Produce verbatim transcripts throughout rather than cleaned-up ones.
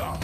go.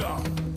Go.